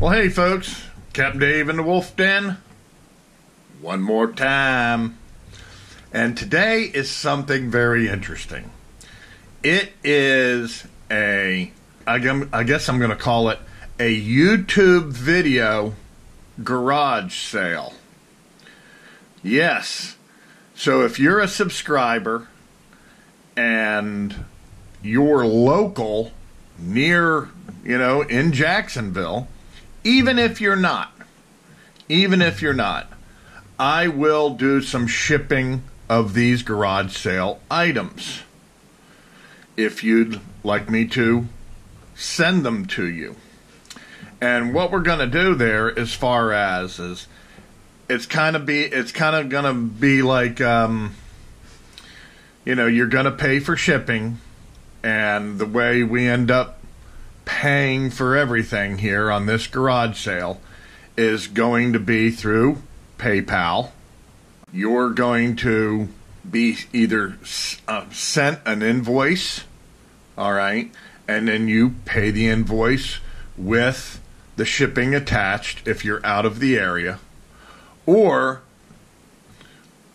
Well, hey folks, Captain Dave in the Wolf Den one more time, and today is something very interesting. It is a, I guess I'm going to call it a YouTube video garage sale. Yes, so if you're a subscriber and you're local near, you know, in Jacksonville, even if you're not, I will do some shipping of these garage sale items if you'd like me to send them to you. And what we're going to do there, as far as is, it's kind of going to be like, you know, you're going to pay for shipping, and the way we end up paying for everything here on this garage sale is going to be through PayPal. You're going to be either sent an invoice, all right, and then you pay the invoice with the shipping attached if you're out of the area, or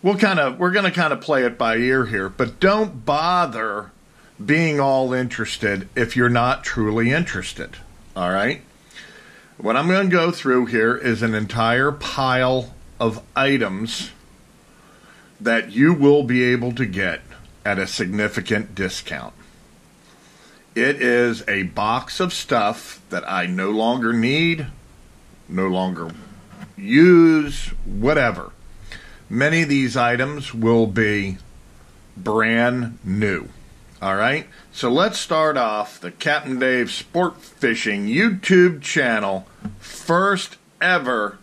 we're going to kind of play it by ear here, but don't bother being all interested if you're not truly interested, all right? What I'm going to go through here is an entire pile of items that you will be able to get at a significant discount. It is a box of stuff that I no longer need, no longer use, whatever. Many of these items will be brand new. All right, so let's start off the Captain Dave Sport Fishing YouTube channel first ever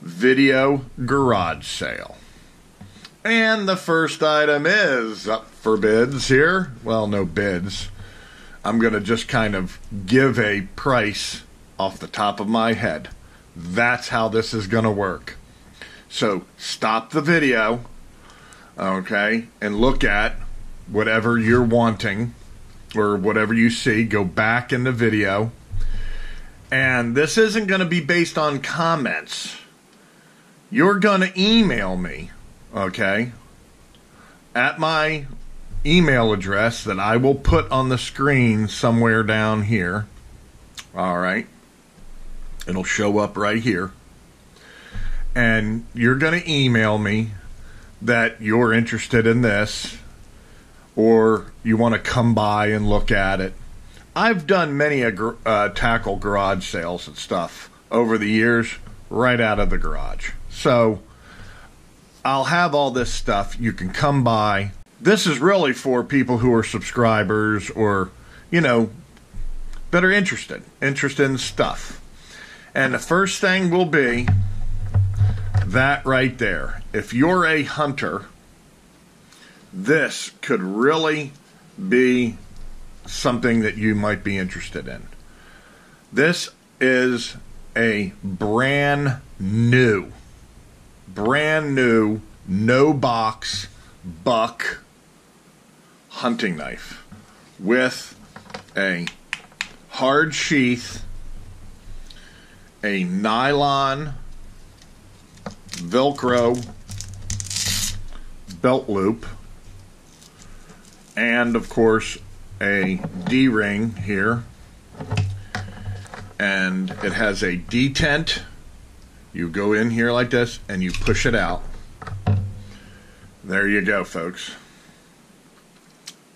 video garage sale. And the first item is up for bids here. Well, no bids. I'm going to just kind of give a price off the top of my head. That's how this is going to work. So stop the video, okay, and look at whatever you're wanting or whatever you see. Go back in the video, and this isn't going to be based on comments. You're going to email me, okay, at my email address that I will put on the screen somewhere down here. All right, it'll show up right here, and you're going to email me that you're interested in this, or you want to come by and look at it. I've done many tackle garage sales and stuff over the years right out of the garage. So I'll have all this stuff. You can come by. This is really for people who are subscribers or, you know, that are interested in stuff. And the first thing will be that right there. If you're a hunter, this could really be something that you might be interested in. This is a brand new, no box Buck hunting knife with a hard sheath, a nylon Velcro belt loop, and of course a D-ring here, and it has a detent. You go in here like this and you push it out. There you go, folks.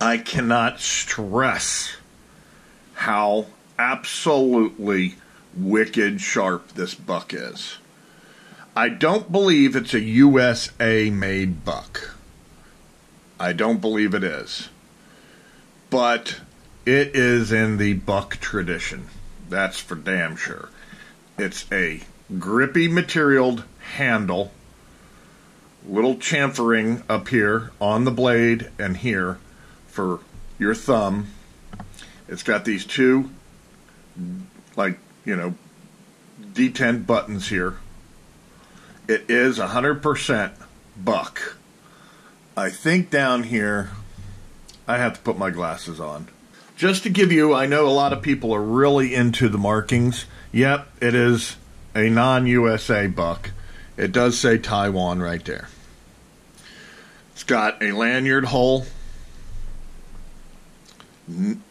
I cannot stress how absolutely wicked sharp this buck is. I don't believe it's a USA made buck. I don't believe it is. But it is in the buck tradition. That's for damn sure. It's a grippy materialed handle. Little chamfering up here on the blade and here for your thumb. It's got these two, like, you know, detent buttons here. It is 100% buck. I think down here, I have to put my glasses on. just to give you, I know a lot of people are really into the markings. Yep, it is a non-USA buck. It does say Taiwan right there. It's got a lanyard hole.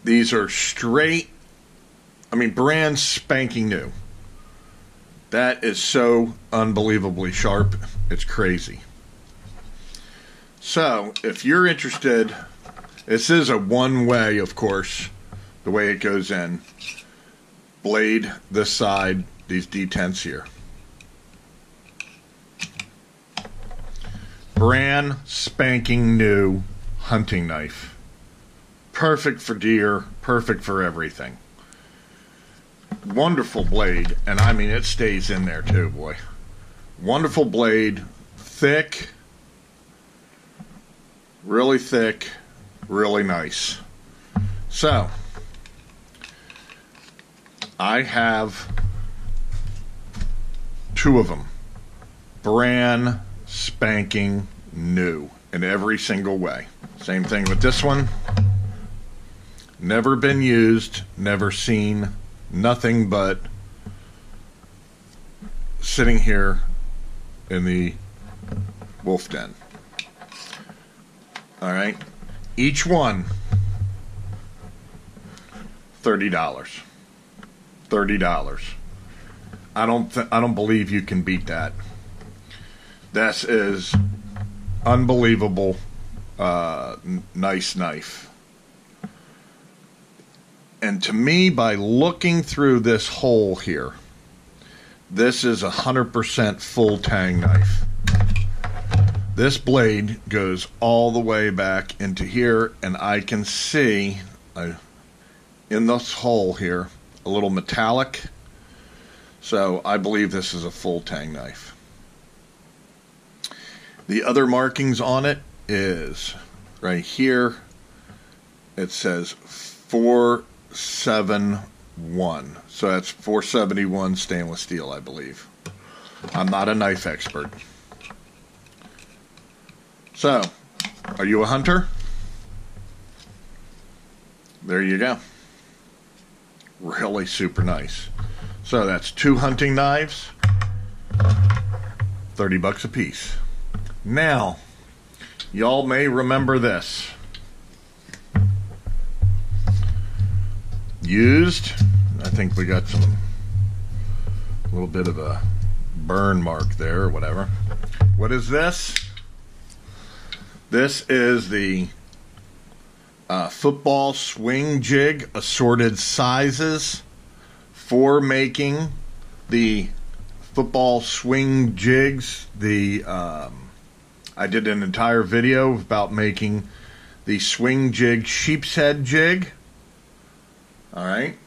These are straight, I mean, brand spanking new. That is so unbelievably sharp. It's crazy. So, if you're interested, this is a one-way, of course, the way it goes in. Blade, this side, these detents here. Brand spanking new hunting knife. Perfect for deer, perfect for everything. Wonderful blade, and I mean it stays in there too, boy. Wonderful blade, thick, really thick, really nice. So I have two of them, brand spanking new in every single way. Same thing with this one, never been used, never seen, nothing but sitting here in the Wolf Den. All right, each one $30. I don't believe you can beat that. This is unbelievable, nice knife. And to me, by looking through this hole here, this is 100% full tang knife. This blade goes all the way back into here, and I can see in this hole here a little metallic. So I believe this is a full tang knife. The other markings on it is right here. It says 471, so that's 471 stainless steel, I believe. I'm not a knife expert. So, are you a hunter? There you go. Really super nice. So that's two hunting knives, $30 a piece. Now, y'all may remember this. Used, I think we got some, a little bit of a burn mark there or whatever. What is this? This is the football swing jig, assorted sizes for making the football swing jigs. The I did an entire video about making the swing jig sheep's head jig. All right,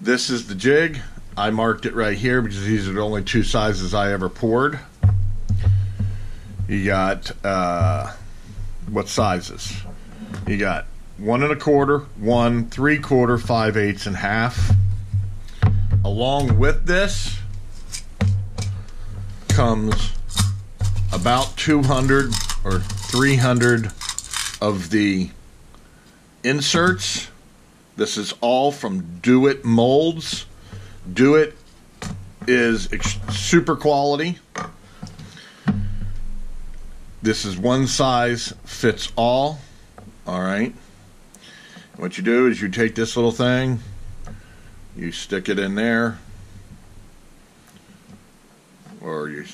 this is the jig. I marked it right here because these are the only two sizes I ever poured. You got, what sizes? You got 1 1/4, 1 3/4, 5/8, and half. Along with this comes about 200 or 300 of the inserts. This is all from Do It Molds. Do It is super quality. This is one size fits all. All right. What you do is you take this little thing, you stick it in there, or you.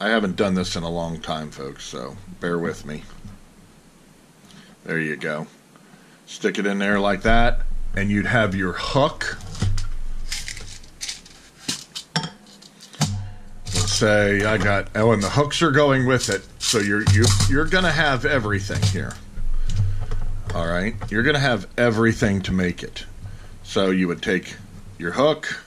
I haven't done this in a long time, folks, so bear with me. There you go. Stick it in there like that, and you'd have your hook. Let's say I got, oh, and the hooks are going with it, so you're gonna have everything here. All right, you're gonna have everything to make it. So you would take your hook,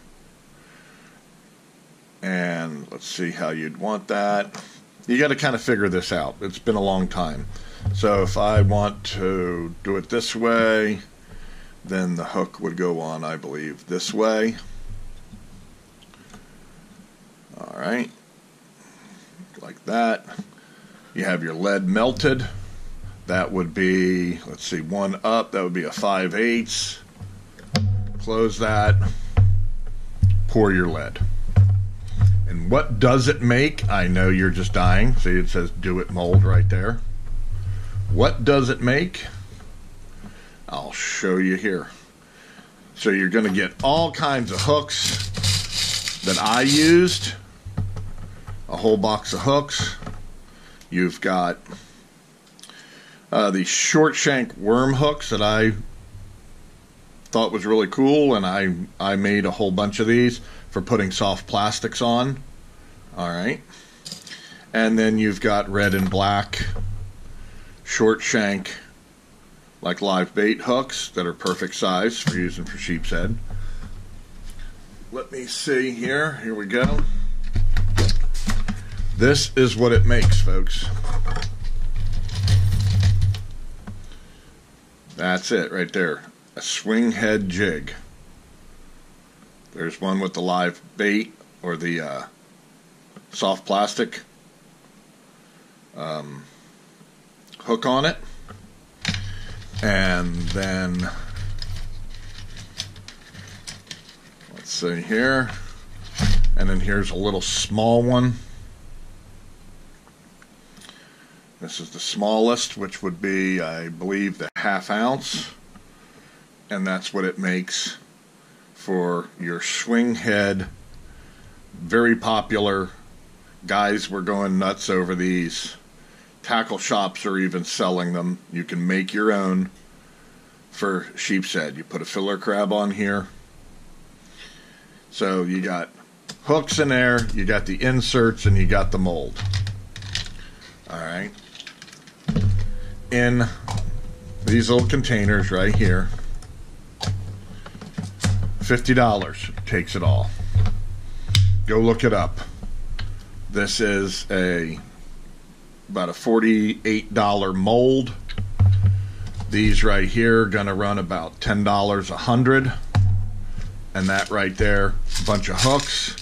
and let's see how you'd want that. You got to kind of figure this out. It's been a long time. So if I want to do it this way, then the hook would go on, I believe, this way. All right, like that. You have your lead melted. That would be, let's see, one up. That would be a 5/8. Close that. Pour your lead. And what does it make? I know you're just dying. See, it says Do It Mold right there. What does it make? I'll show you here. So you're going to get all kinds of hooks that I used. A whole box of hooks. You've got these short shank worm hooks that I thought was really cool, and I made a whole bunch of these for putting soft plastics on. All right. And then you've got red and black short shank like live bait hooks that are perfect size for using for sheep's head. Let me see here. Here we go. This is what it makes, folks. That's it right there. A swing head jig. There's one with the live bait or the soft plastic hook on it. And then, let's see here, and then here's a little small one. This is the smallest, which would be, I believe, the 1/2 ounce, and that's what it makes for your swing head. Very popular. Guys were going nuts over these. Tackle shops are even selling them. You can make your own for sheep's head. You put a filler crab on here. So you got hooks in there, you got the inserts, and you got the mold. All right. In these little containers right here, $50 takes it all. Go look it up. This is a about a $48 mold. These right here are gonna run about $10 a 100, and that right there, a bunch of hooks,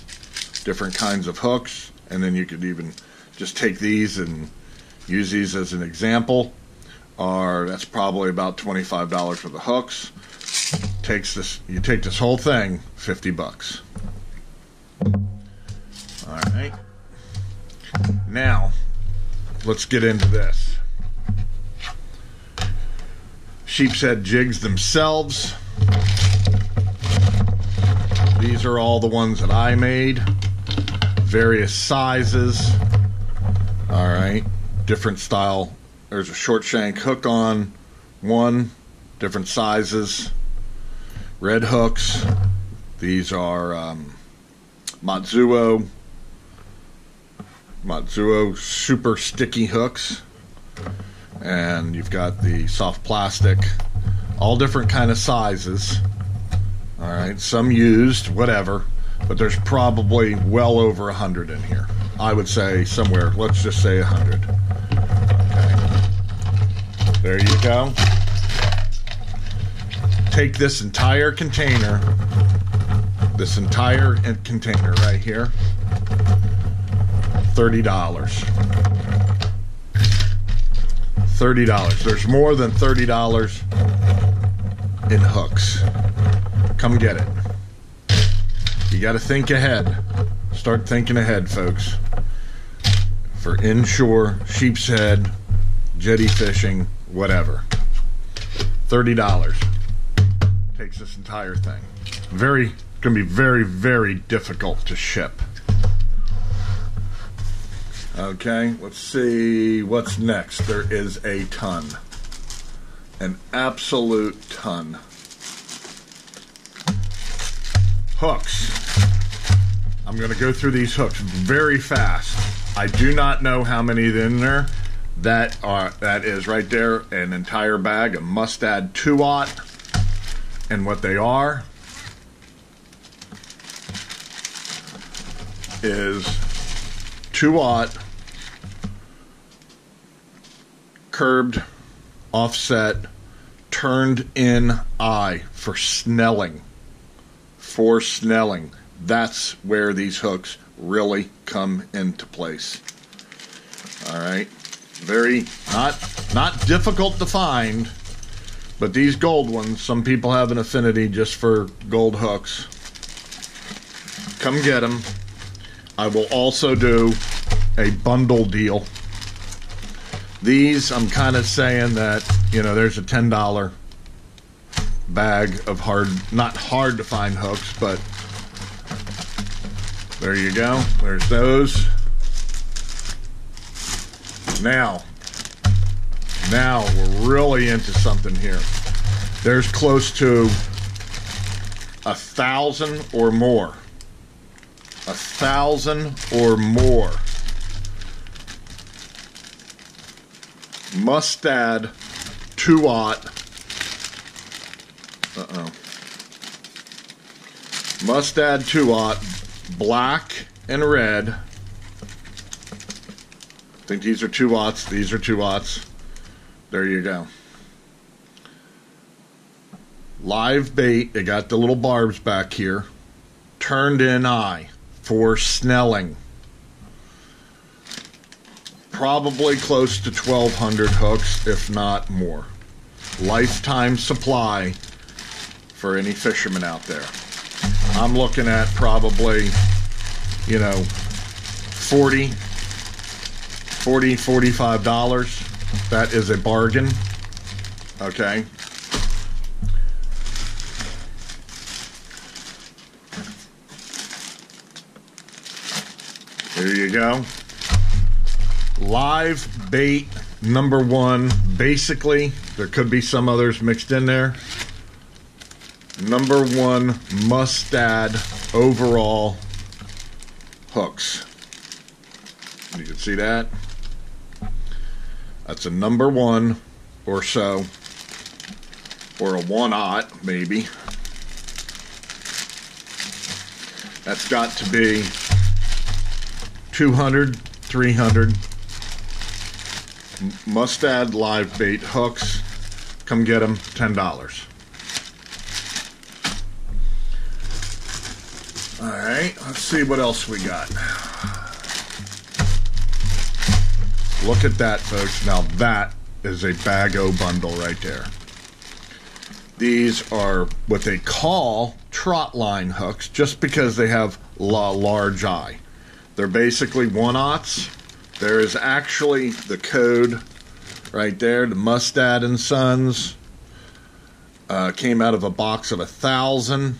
different kinds of hooks, and then you could even just take these and use these as an example. Or that's probably about $25 for the hooks. Takes this, you take this whole thing, $50. All right. Now, let's get into this. Sheep's head jigs themselves. These are all the ones that I made. Various sizes. Alright. Different style. There's a short shank hook on one. Different sizes. Red hooks. These are Matsuo super sticky hooks, and you've got the soft plastic, all different kind of sizes. All right, some used, whatever, but there's probably well over 100 in here. I would say somewhere, let's just say 100. Okay. There you go. Take this entire container, right here, $30. $30. There's more than $30 in hooks. Come get it. You got to think ahead. Start thinking ahead, folks. For inshore, sheep's head, jetty fishing, whatever. $30 takes this entire thing. Going to be very, very difficult to ship. Okay, let's see what's next. There is a ton. An absolute ton. Hooks. I'm going to go through these hooks very fast. I do not know how many are in there. That is right there, an entire bag of Mustad 2-aught, and what they are is 2-aught curbed offset turned in eye for snelling. For snelling. That's where these hooks really come into place. All right. Very not Not difficult to find, but these gold ones, some people have an affinity just for gold hooks. Come get them. I will also do a bundle deal. These, I'm kind of saying that, you know, there's a $10 bag of hard, not hard to find hooks, but there you go. There's those. Now we're really into something here. There's close to 1,000 or more. 1,000 or more Mustad 2-aught. Mustad 2-aught, black and red. I think these are 2-aughts. These are 2-aughts. There you go. Live bait. They got the little barbs back here. Turned in eye for snelling. Probably close to 1,200 hooks, if not more. Lifetime supply for any fisherman out there. I'm looking at probably, you know, $45. That is a bargain. Okay. There you go. Live bait number one, basically. There could be some others mixed in there. Number one Mustad overall hooks. You can see that. That's a number one or so, or a 1-aught maybe. That's got to be 200, 300. Mustad live bait hooks. Come get them, $10. All right, let's see what else we got. Look at that, folks. Now that is a bag-o bundle right there. These are what they call trot line hooks just because they have a large eye. They're basically 1-aughts. There is actually the code right there. The Mustad and Sons came out of a box of 1,000,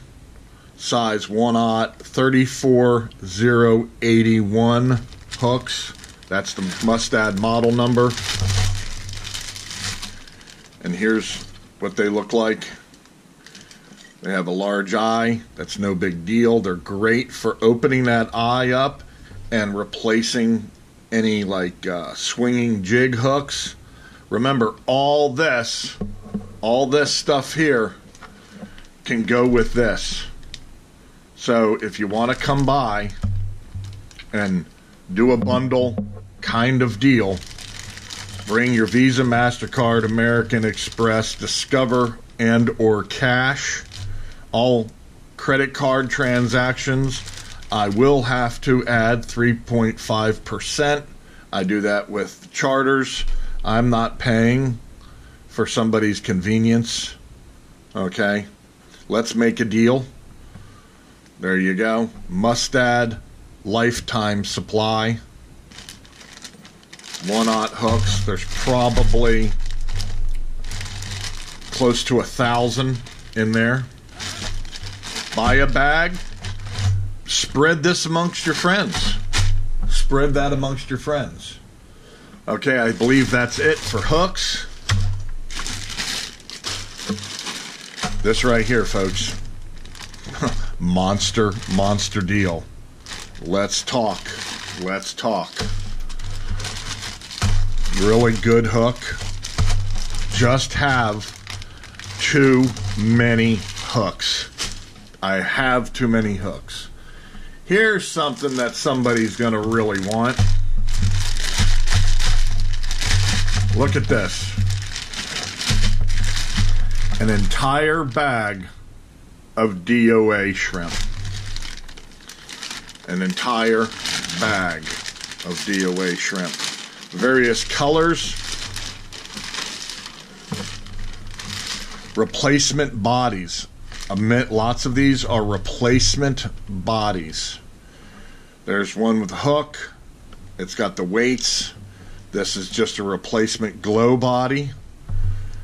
size 1-aught, 34081 hooks. That's the Mustad model number. And here's what they look like. They have a large eye. That's no big deal. They're great for opening that eye up and replacing any like swinging jig hooks. Remember, all this stuff here can go with this. So if you want to come by and do a bundle kind of deal, bring your Visa, MasterCard, American Express, Discover, and or cash. All credit card transactions, I will have to add 3.5%. I do that with charters. I'm not paying for somebody's convenience. Okay, let's make a deal. There you go. Mustad lifetime supply. 1-aught hooks. There's probably close to 1,000 in there. Buy a bag. Spread this amongst your friends. Spread that amongst your friends. Okay, I believe that's it for hooks. This right here, folks. Monster deal. Let's talk. Really good hook. Just have too many hooks. I have too many hooks. Here's something that somebody's going to really want. Look at this. An entire bag of DOA shrimp. An entire bag of DOA shrimp. Various colors. Replacement bodies. Lots of these are replacement bodies. There's one with a hook. It's got the weights. This is just a replacement glow body.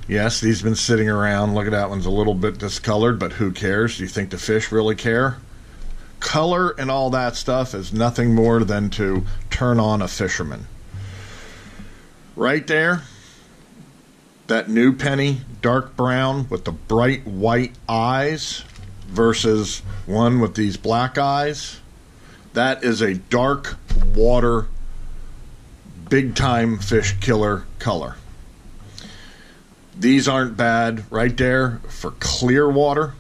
Yes, these have been sitting around. Look at that, one's a little bit discolored, but who cares? Do you think the fish really care? Color and all that stuff is nothing more than to turn on a fisherman. Right there, that new penny, dark brown with the bright white eyes versus one with these black eyes. That is a dark water, big-time fish killer color. These aren't bad right there for clear water.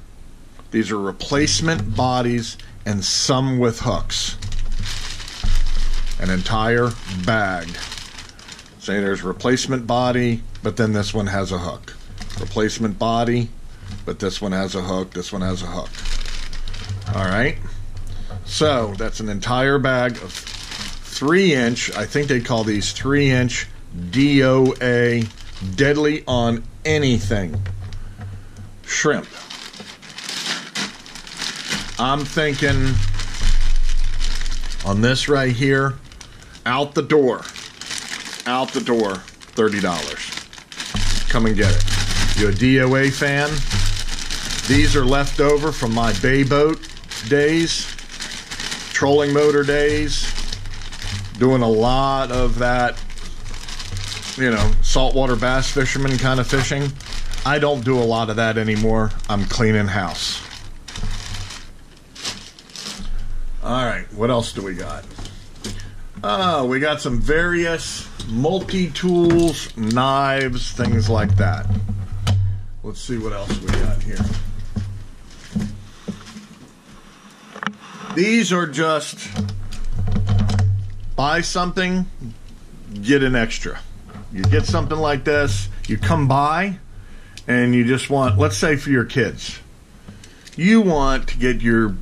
These are replacement bodies and some with hooks. An entire bag. Say there's replacement body, but then this one has a hook. Replacement body, but this one has a hook, this one has a hook. All right. So that's an entire bag of 3-inch, I think they call these 3-inch DOA, deadly on anything shrimp. I'm thinking on this right here, out the door, $30. Come and get it. You a DOA fan? These are left over from my bay boat days, trolling motor days, doing a lot of that, you know, saltwater bass fisherman kind of fishing. I don't do a lot of that anymore. I'm cleaning house. All right, what else do we got? Oh, we got some various multi-tools, knives, things like that. Let's see what else we got here. These are just buy something, get an extra. You get something like this, you come by, and you just want, let's say for your kids, you want to get your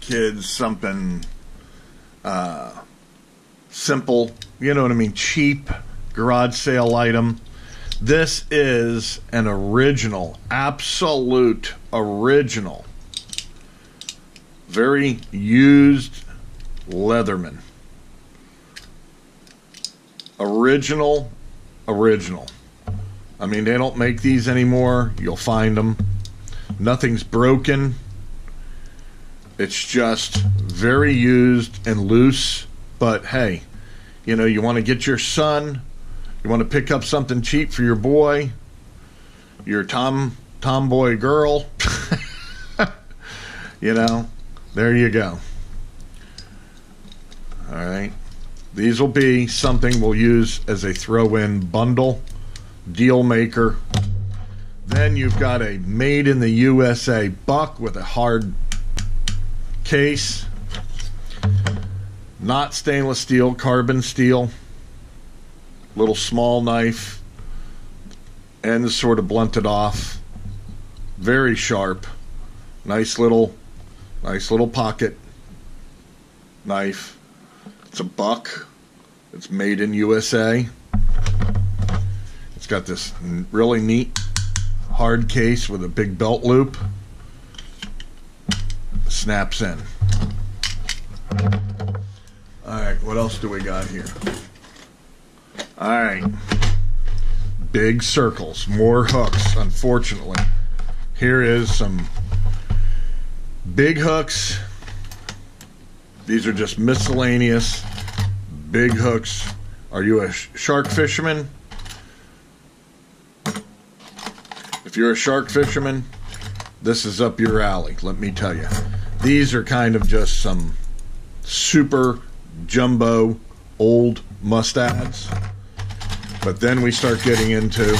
kids something simple, you know what I mean, cheap garage sale item. This is an original, absolute original, very used Leatherman. Original. I mean, they don't make these anymore. You'll find them. Nothing's broken. It's just very used and loose. But hey, you know, you want to get your son, you want to pick up something cheap for your boy, your tomboy girl. You know, there you go. All right. These will be something we'll use as a throw-in bundle, deal maker. Then you've got a made in the USA Buck with a hard case. Not stainless steel, carbon steel. Little small knife. Ends sort of blunted off. Very sharp. Nice little pocket knife. It's a Buck. It's made in USA. It's got this really neat hard case with a big belt loop. Snaps in. Alright, what else do we got here? Alright. Big circles. More hooks, unfortunately. Here is some big hooks. These are just miscellaneous big hooks. Are you a shark fisherman? If you're a shark fisherman, this is up your alley, let me tell you. These are kind of just some super jumbo old Mustads. But then we start getting into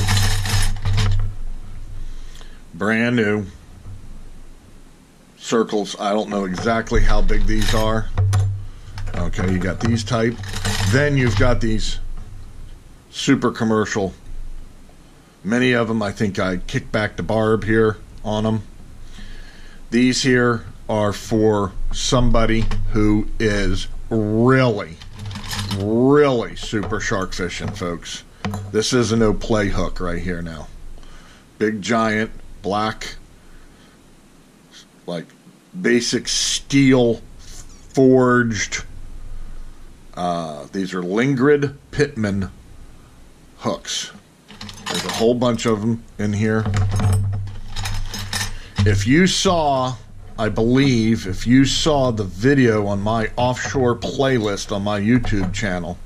brand new circles. I don't know exactly how big these are. Okay, you got these type. Then you've got these super commercial. Many of them, I think I kicked back the barb here on them. These here are for somebody who is really, really super shark fishing, folks. This is a no play hook right here now. big giant black, like basic steel forged. These are Lingrid Pittman hooks. There's a whole bunch of them in here. If you saw, I believe, if you saw the video on my offshore playlist on my YouTube channel,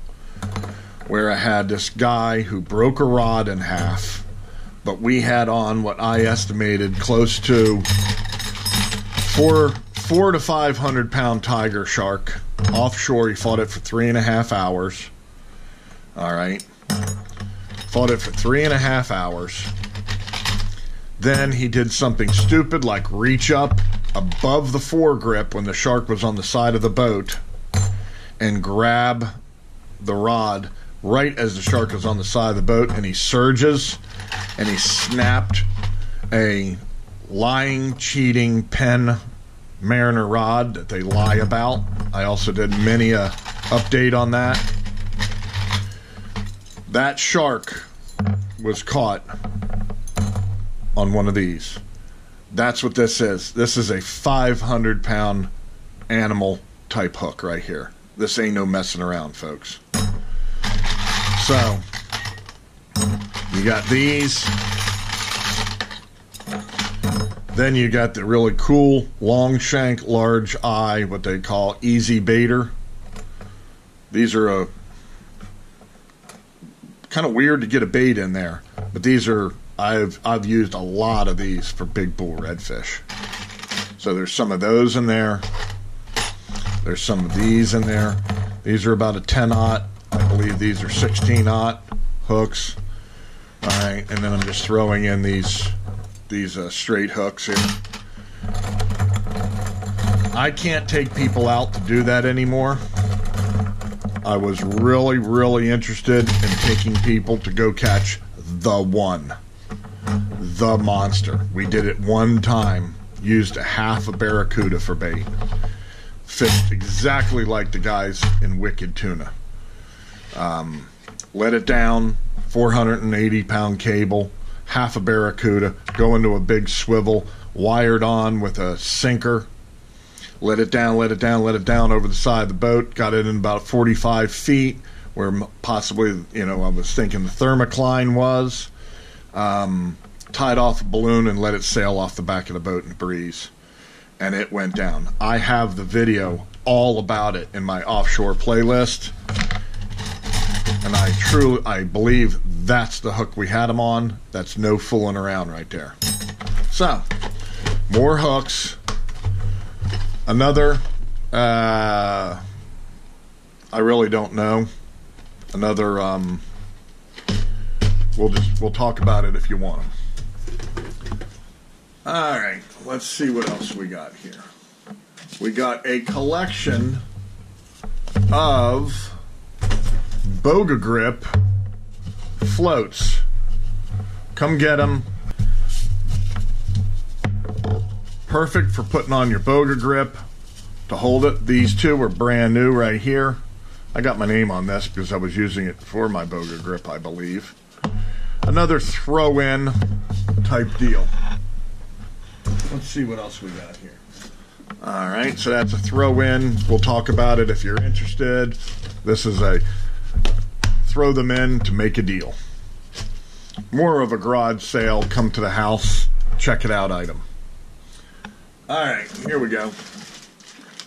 where I had this guy who broke a rod in half, but we had on what I estimated close to 400 to 500 pound tiger shark offshore. He fought it for 3.5 hours. All right, fought it for 3.5 hours. Then he did something stupid like reach up above the foregrip when the shark was on the side of the boat and grab the rod right as the shark was on the side of the boat, and he surges and he snapped a lying, cheating pen mariner rod that they lie about. I also did many an update on that. That shark was caught on one of these. That's what this is. This is a 500 pound animal type hook right here. This ain't no messing around, folks. So you got these. Then you got the really cool long shank, large eye, what they call easy baiter. These are a kind of weird to get a bait in there, but these are, I've used a lot of these for big bull redfish. So there's some of those in there. There's some of these in there. These are about a 10-aught. I believe these are 16-aught hooks. All right, and then I'm just throwing in these straight hooks here. I can't take people out to do that anymore. I was really, really interested in taking people to go catch the one, the monster. We did it one time, used a half a barracuda for bait. Fished exactly like the guys in Wicked Tuna. Let it down, 480 pound cable, half a barracuda, go into a big swivel, wired on with a sinker, let it down, let it down, let it down over the side of the boat, got it in about 45 feet, where possibly, you know, I was thinking the thermocline was, tied off a balloon and let it sail off the back of the boat in the breeze, and it went down. I have the video all about it in my offshore playlist, and I believe that's the hook we had him on. That's no fooling around right there. So, more hooks. Another, I really don't know. Another, we'll talk about it if you want them. All right, let's see what else we got here. We got a collection of Boga Grip floats. Come get them. Perfect for putting on your Boga Grip to hold it. These two are brand new right here. I got my name on this because I was using it for my Boga Grip, I believe. Another throw-in type deal. Let's see what else we got here. All right, so that's a throw-in. We'll talk about it if you're interested. This is a throw them in to make a deal. More of a garage sale, come to the house, check it out item. All right, here we go.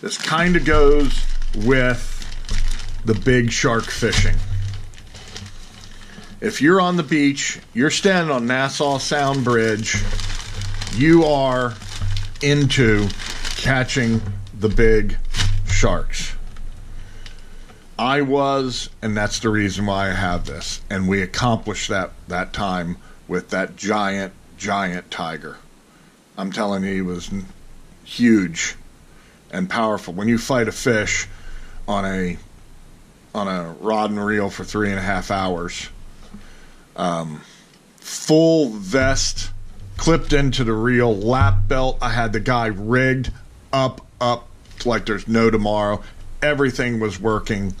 This kind of goes with the big shark fishing. If you're on the beach, you're standing on Nassau Sound Bridge, you are into catching the big sharks. I was, and that's the reason why I have this. And we accomplished that time with that giant, giant tiger. I'm telling you, he was huge and powerful. When you fight a fish on a rod and reel for 3.5 hours, full vest, clipped into the reel, lap belt. I had the guy rigged up, like there's no tomorrow. Everything was working.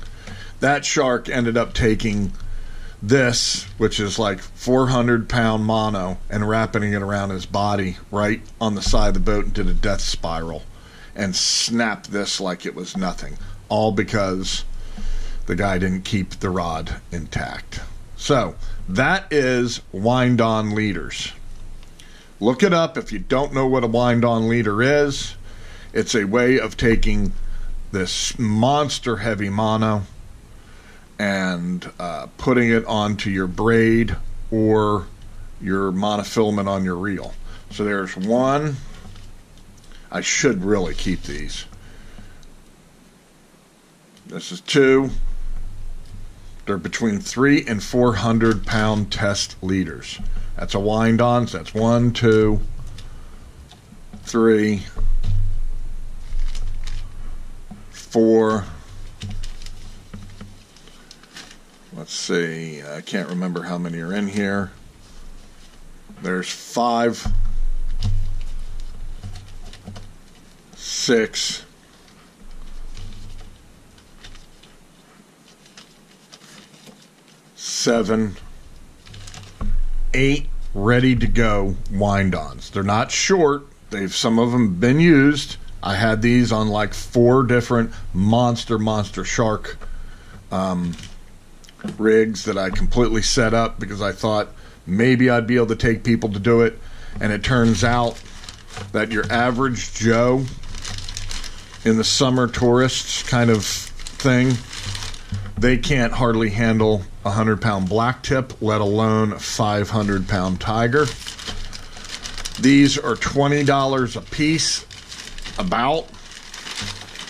That shark ended up taking this, which is like 400-pound mono, and wrapping it around his body right on the side of the boat and did a death spiral and snapped this like it was nothing, all because the guy didn't keep the rod intact. So that is wind-on leaders. Look it up if you don't know what a wind-on leader is. It's a way of taking this monster heavy mono and putting it onto your braid or your monofilament on your reel. So there's one. I should really keep these. This is two. They're between 300 and 400 pound test leaders. That's a wind-on, so that's 1, 2, 3, 4. Let's see, I can't remember how many are in here. There's 5, 6, 7, 8 ready to go wind-ons. They're not short. They've some of them been used. I had these on like 4 different monster shark rigs that I completely set up because I thought maybe I'd be able to take people to do it, and it turns out that your average Joe in the summer tourists kind of thing, they can't hardly handle a 100-pound blacktip, let alone a 500-pound tiger. These are $20 a piece, about.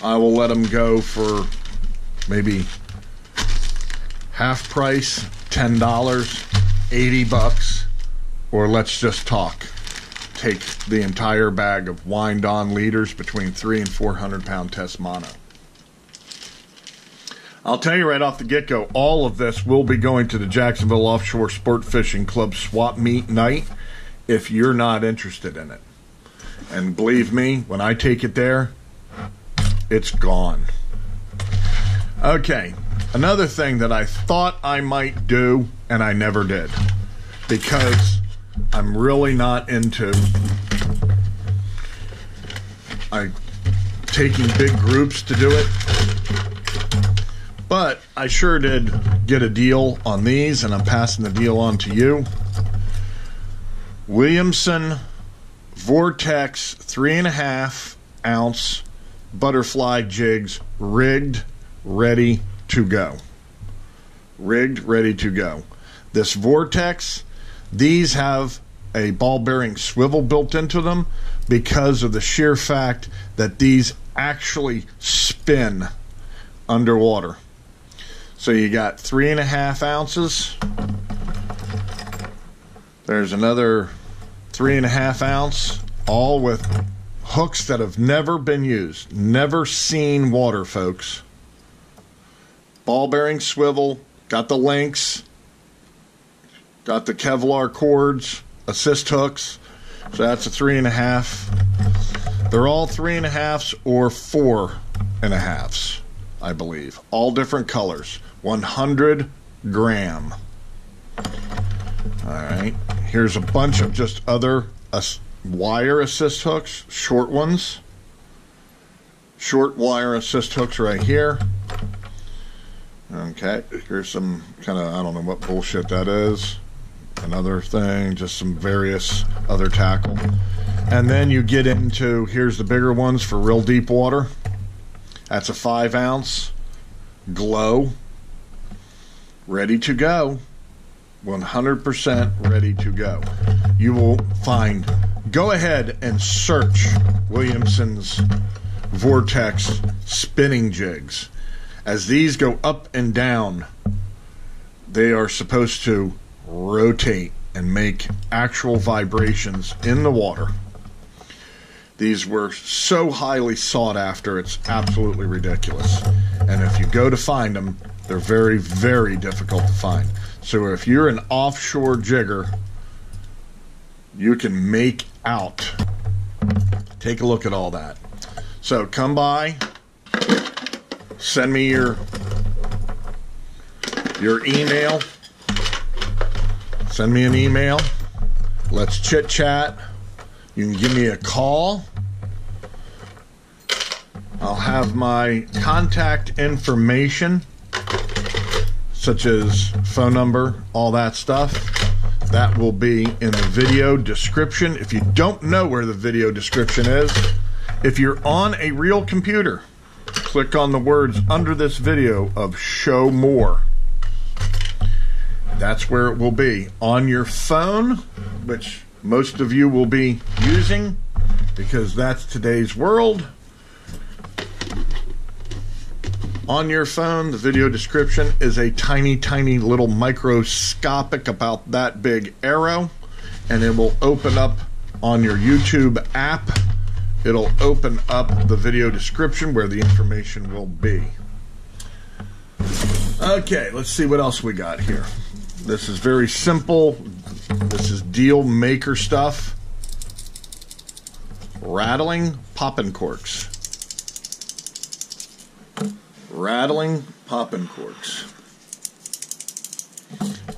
I will let them go for maybe half price, $10, $80, or let's just talk. Take the entire bag of wind-on leaders between 300 and 400 pound test mono. I'll tell you right off the get-go, all of this will be going to the Jacksonville Offshore Sport Fishing Club swap meet night if you're not interested in it. And believe me, when I take it there, it's gone. Okay, another thing that I thought I might do, and I never did, because I'm really not into taking big groups to do it. But I sure did get a deal on these, and I'm passing the deal on to you. Williamson Vortex 3.5 ounce butterfly jigs, rigged, ready to go. Rigged, ready to go. This Vortex, these have a ball bearing swivel built into them because of the sheer fact that these actually spin underwater. So you got 3.5 ounces. There's another 3.5 ounce, all with hooks that have never been used, never seen water, folks. Ball bearing swivel, got the links, got the Kevlar cords, assist hooks. So that's a 3.5. They're all 3.5s or 4.5s, I believe. All different colors. 100 gram. All right. Here's a bunch of just other wire assist hooks, short ones. Short wire assist hooks right here. Okay. Here's some kind of, I don't know what bullshit that is. Another thing, just some various other tackle. And then you get into, here's the bigger ones for real deep water. That's a 5 ounce glow, ready to go, 100% ready to go. You will find, go ahead and search Williamson's Vortex spinning jigs. As these go up and down, they are supposed to rotate and make actual vibrations in the water. These were so highly sought after, it's absolutely ridiculous. And if you go to find them, they're very, very difficult to find. So if you're an offshore jigger, you can make out. Take a look at all that. So come by, send me your email, Send me an email. Let's chit chat. You can give me a call. I'll have my contact information, such as phone number, all that stuff. That will be in the video description. If you don't know where the video description is, if you're on a real computer, click on the words under this video of show more. That's where it will be. On your phone, which most of you will be using because that's today's world. On your phone, the video description is a tiny, tiny little microscopic about that big arrow, and it will open up on your YouTube app. It'll open up the video description where the information will be. Okay, let's see what else we got here. This is very simple. This is deal maker stuff. Rattling poppin' corks. Rattling poppin' corks.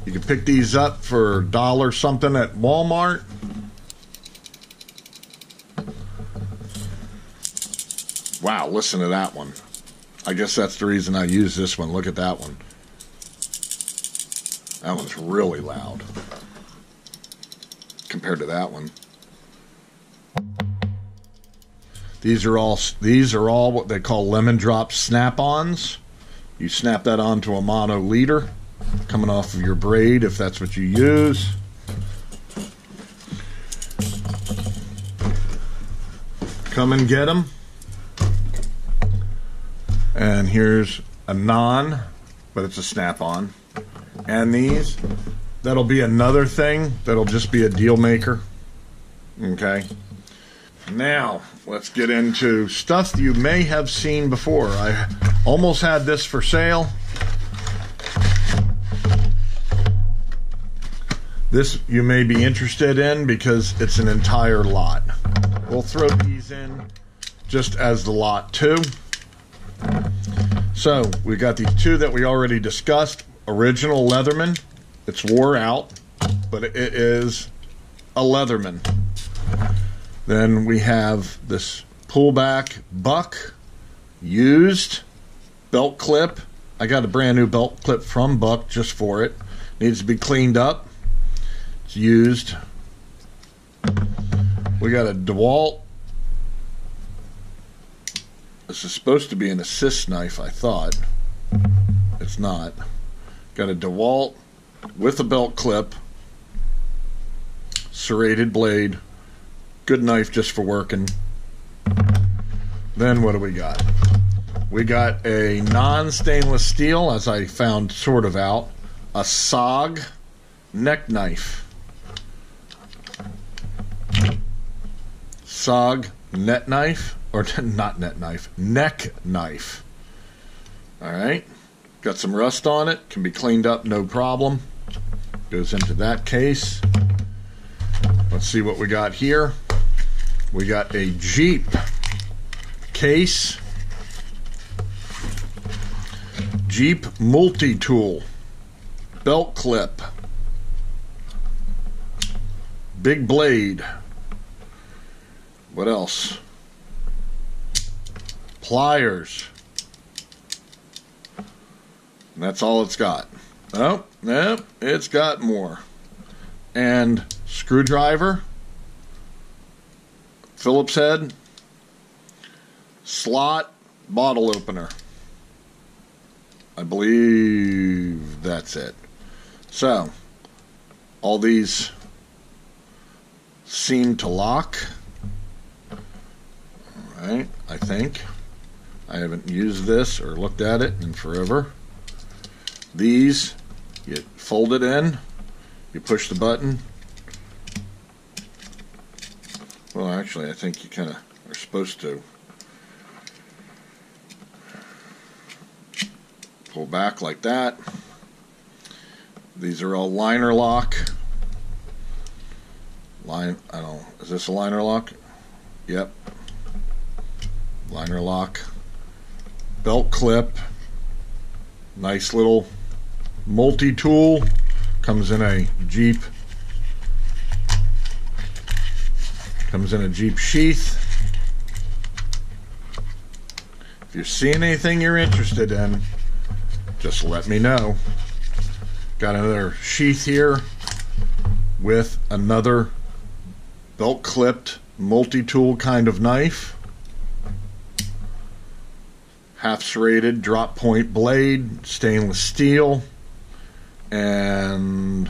You can pick these up for $1 something at Walmart. Wow, listen to that one. I guess that's the reason I use this one. Look at that one. That one's really loud compared to that one. These are all what they call lemon drop snap-ons. You snap that onto a mono leader coming off of your braid if that's what you use. Come and get them. And here's a non, but it's a snap-on. And these, that'll be another thing. That'll just be a deal maker. Okay. Now, let's get into stuff you may have seen before. I almost had this for sale. This you may be interested in because it's an entire lot. We'll throw these in just as the lot too. So, we got these two that we already discussed. Original Leatherman. It's wore out, but it is a Leatherman. Then we have this pullback Buck, used belt clip. I got a brand new belt clip from Buck just for it. Needs to be cleaned up. It's used. We got a DeWalt. This is supposed to be an assist knife, I thought. It's not. Got a DeWalt with a belt clip, serrated blade. Good knife just for working. Then what do we got? We got a non-stainless steel, as I found sort of out, a SOG neck knife. SOG net knife, or not net knife, neck knife. All right, got some rust on it, can be cleaned up, no problem. Goes into that case. Let's see what we got here. We got a Jeep case, Jeep multi-tool, belt clip, big blade, what else? Pliers, and that's all it's got. Oh, no, it's got more. And screwdriver, Phillips head, slot, bottle opener. I believe that's it. So, all these seem to lock. All right, I think. I haven't used this or looked at it in forever. These, you fold it in, you push the button. Well, actually, I think you kind of are supposed to pull back like that. These are all liner lock. I don't know. Is this a liner lock? Yep. Liner lock. Belt clip. Nice little multi-tool. Comes in a Jeep. Comes in a Jeep sheath. If you're seeing anything you're interested in, just let me know. Got another sheath here with another belt clipped multi-tool kind of knife. Half serrated drop point blade, stainless steel, and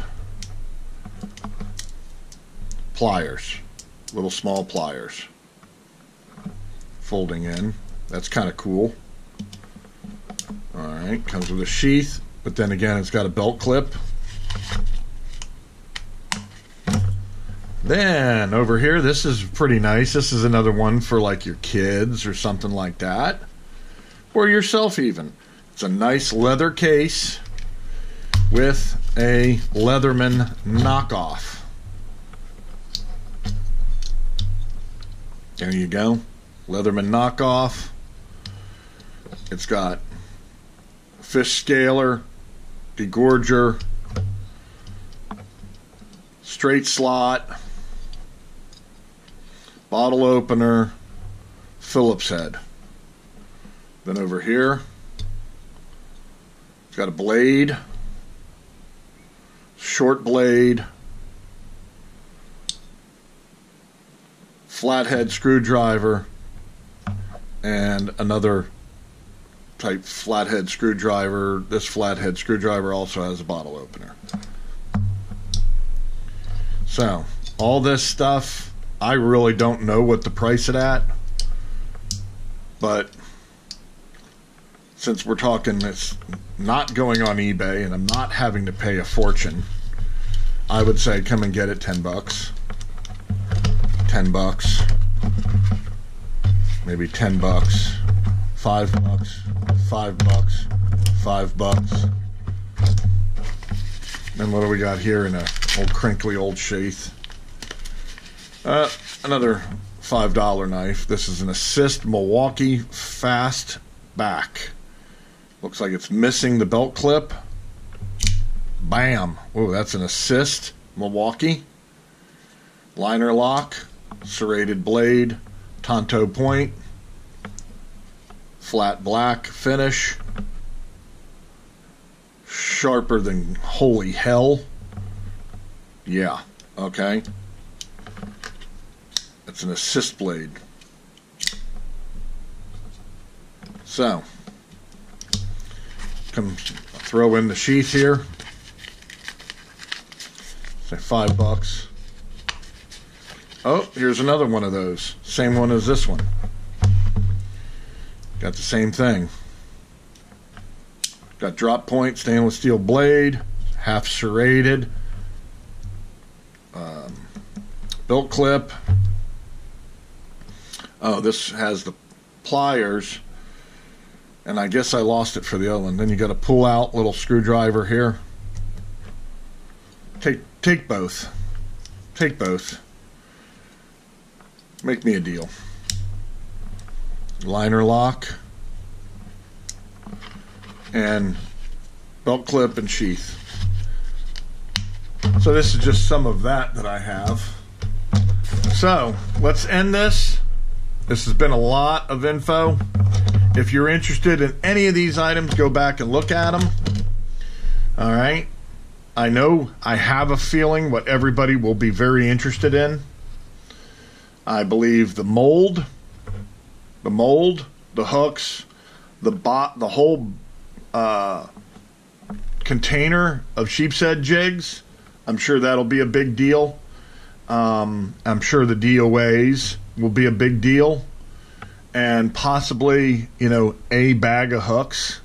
pliers, little small pliers folding in. That's kind of cool. Alright, comes with a sheath, but then again it's got a belt clip. Then over here, this is pretty nice. This is another one for like your kids or something like that, or yourself even. It's a nice leather case with a Leatherman knockoff. There you go, Leatherman knockoff. It's got fish scaler, degorger, straight slot, bottle opener, Phillips head. Then over here, it's got a blade, short blade, flathead screwdriver, and another type flathead screwdriver. This flathead screwdriver also has a bottle opener. So, all this stuff, I really don't know what the price is at, but since we're talking it's not going on eBay and I'm not having to pay a fortune, I would say come and get it. $10. $10. Maybe $10. $5. $5. $5. Then what do we got here in a old crinkly old sheath? Another $5 knife. This is an Assist Milwaukee Fast Back. Looks like it's missing the belt clip. Bam. Oh, that's an Assist Milwaukee. Liner lock, serrated blade, tanto point, flat black finish, sharper than holy hell. Yeah, okay. That's an Assist blade. So, come throw in the sheath here. Say $5. Oh, here's another one of those. Same one as this one. Got the same thing. Got drop point, stainless steel blade, half serrated, belt clip. Oh, this has the pliers. And I guess I lost it for the other one. Then you got a pull out little screwdriver here. Take both. Take both. Make me a deal. Liner lock and belt clip and sheath. So this is just some of that I have. So let's end this. This has been a lot of info. If you're interested in any of these items, go back and look at them. All right. I know I have a feeling what everybody will be very interested in. I believe the mold, the hooks, the whole container of sheep's head jigs. I'm sure that'll be a big deal. I'm sure the DOAs will be a big deal. And possibly, you know, a bag of hooks.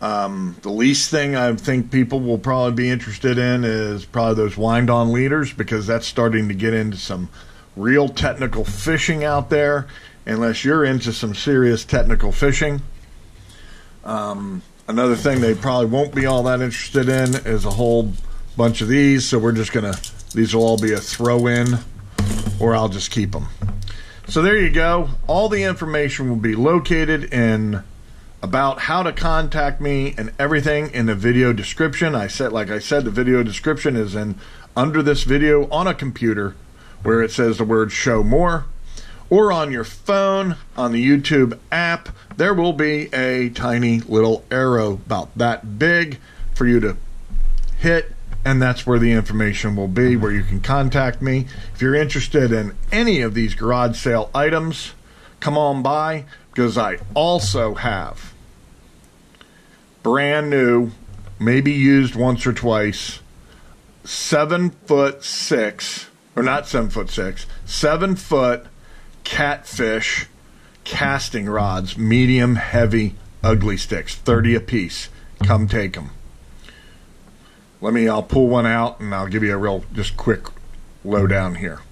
The least thing I think people will probably be interested in is probably those wind-on leaders, because that's starting to get into some real technical fishing out there, unless you're into some serious technical fishing. Another thing they probably won't be all that interested in is a whole bunch of these, so we're just going to, these will all be a throw-in, or I'll just keep them. So there you go. All the information will be located in about how to contact me and everything in the video description. Like I said, the video description is in under this video on a computer where it says the word show more, or on your phone, on the YouTube app, there will be a tiny little arrow about that big for you to hit, and that's where the information will be, where you can contact me. If you're interested in any of these garage sale items, come on by, because I also have brand new, maybe used once or twice, 7 foot catfish casting rods, medium heavy ugly sticks, 30 a piece. Come take them. I'll pull one out and I'll give you a real just quick lowdown here.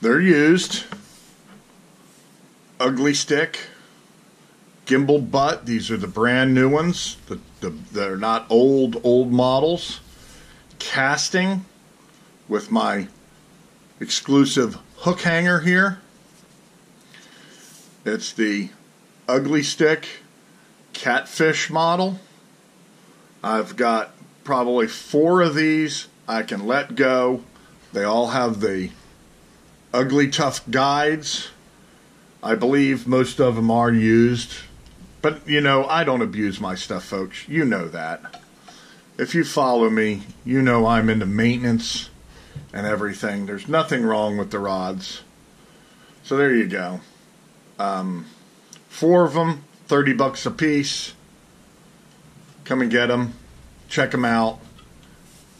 They're used. Ugly Stick gimbal butt. These are the brand new ones. They're not old models. Casting with my exclusive hook hanger here. It's the Ugly Stick catfish model. I've got probably 4 of these I can let go. They all have the ugly tough guides. I believe most of them are used, but you know, I don't abuse my stuff, folks. You know that. If you follow me, you know I'm into maintenance and everything. There's nothing wrong with the rods. So there you go. 4 of them, 30 bucks a piece. Come and get them. Check them out.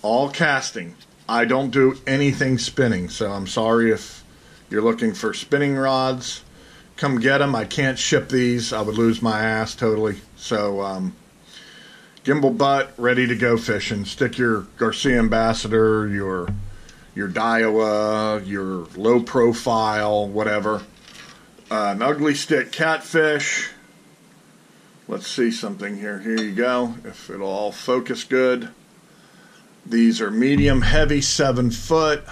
All casting. I don't do anything spinning, so I'm sorry if you're looking for spinning rods. Come get them. I can't ship these. I would lose my ass totally. So, gimbal butt, ready to go fishing. Stick your Garcia Ambassador, your Daiwa, your low profile, whatever. An Ugly Stick catfish. Let's see something here. Here you go. If it'll all focus good. These are medium heavy, 7 foot,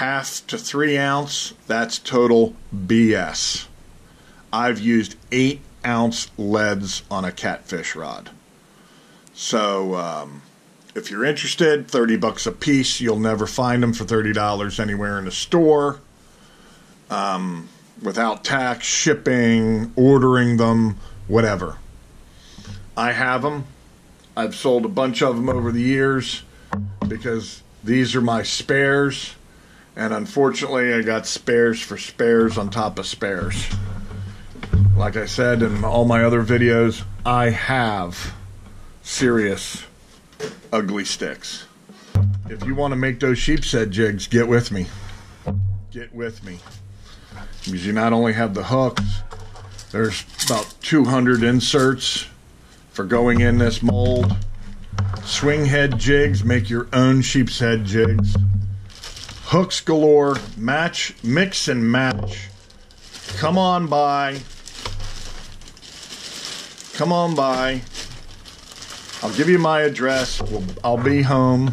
1/2 to 3 ounce. That's total BS. I've used 8 ounce leads on a catfish rod. So if you're interested, 30 bucks a piece. You'll never find them for $30 anywhere in the store. Without tax, shipping, ordering them, whatever. I have them. I've sold a bunch of them over the years because these are my spares, and unfortunately I got spares for spares on top of spares. Like I said in all my other videos, I have serious ugly sticks. If you want to make those sheep's head jigs, get with me. Get with me. Because you not only have the hooks, there's about 200 inserts for going in this mold. Swing head jigs, make your own sheep's head jigs. Hooks galore, match, mix and match. Come on by. Come on by. I'll give you my address. I'll be home.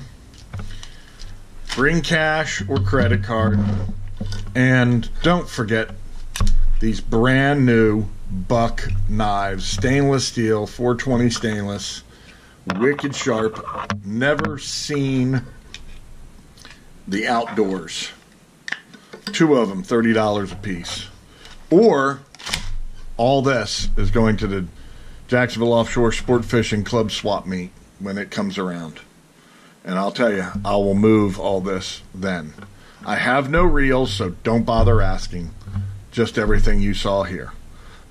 Bring cash or credit card. And don't forget these brand new Buck knives, stainless steel, 420 stainless, wicked sharp, never seen the outdoors. 2 of them, $30 a piece. Or all this is going to the Jacksonville Offshore Sport Fishing Club swap meet when it comes around. And I'll tell you, I will move all this then. I have no reels, so don't bother asking. Just everything you saw here.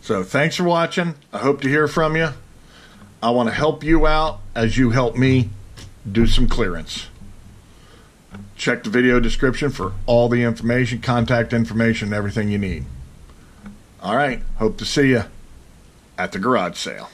So thanks for watching. I hope to hear from you. I want to help you out as you help me do some clearance. Check the video description for all the information, contact information, everything you need. All right. Hope to see you at the garage sale.